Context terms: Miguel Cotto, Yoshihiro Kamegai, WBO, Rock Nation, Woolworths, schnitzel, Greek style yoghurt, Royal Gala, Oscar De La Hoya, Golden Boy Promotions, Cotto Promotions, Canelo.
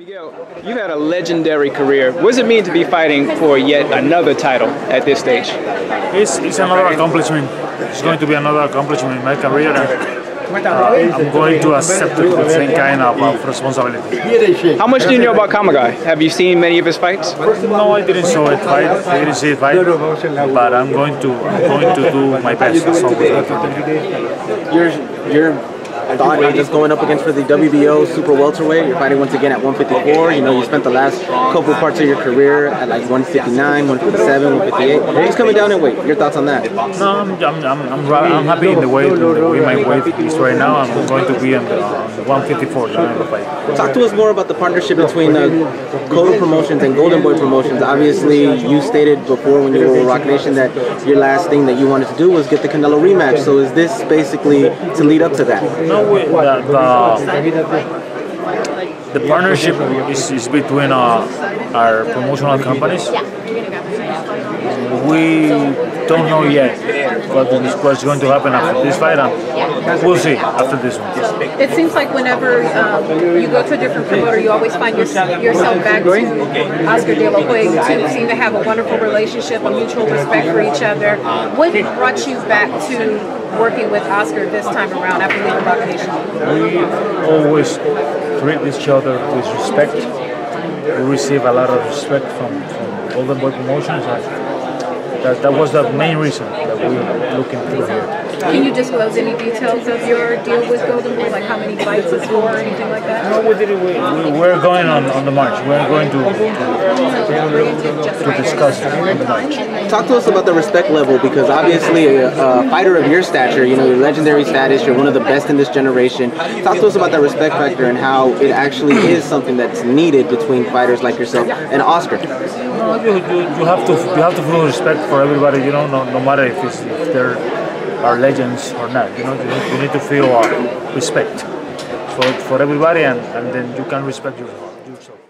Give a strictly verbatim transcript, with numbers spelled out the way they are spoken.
Miguel, you've had a legendary career. What does it mean to be fighting for yet another title at this stage? It's, it's another accomplishment. It's going to be another accomplishment in my career. Uh, I'm going to accept it with the same kind of, of responsibility. How much do you know about Kamegai? Have you seen many of his fights? No, I didn't saw it fight. I didn't see it fight. But I'm going to, I'm going to do my best. You're, you're thought you're just going up against for the W B O super welterweight. You're fighting once again at one fifty-four. You know, you spent the last couple parts of your career at like one fifty-nine, one fifty-seven, one fifty-eight. You're just coming down in weight. Your thoughts on that? No, I'm, I'm, I'm, I'm happy in the way, in the way my weight is right now. I'm going to be on the uh, one fifty-four. Fight. Talk to us more about the partnership between uh, Cotto Promotions and Golden Boy Promotions. Obviously, you stated before when you were with Rock Nation that your last thing that you wanted to do was get the Canelo rematch. So is this basically to lead up to that? No. That, uh, the partnership is, is between uh, our promotional companies. We don't know yet what is going to happen after this fight. And we'll see after this one. It seems like whenever um, you go to a different promoter, you always find your, yourself back to Oscar De La Hoya. You two seem to have a wonderful relationship, a mutual respect for each other. What brought you back to working with Oscar this time around after the Rock Nation? We always treat each other with respect. We receive a lot of respect from, from Golden Boy Promotions. That, that was the main reason that we were looking through here. Can you disclose any details of your deal with Golden Boy, like how many fights it's for or anything like that? No, we didn't. We, we, we're going on, on the march. We're going to, to, to discuss it on the march. Talk to us about the respect level, because obviously a, a fighter of your stature, you know, your legendary status, you're one of the best in this generation. Talk to us about that respect factor and how it actually is something that's needed between fighters like yourself and Oscar. No, you, you, you have to you have to feel respect for everybody, you know, no, no matter if, it's, if they're are legends or not, you know, you need, you need to feel uh, respect for, for everybody, and, and then you can respect yourself.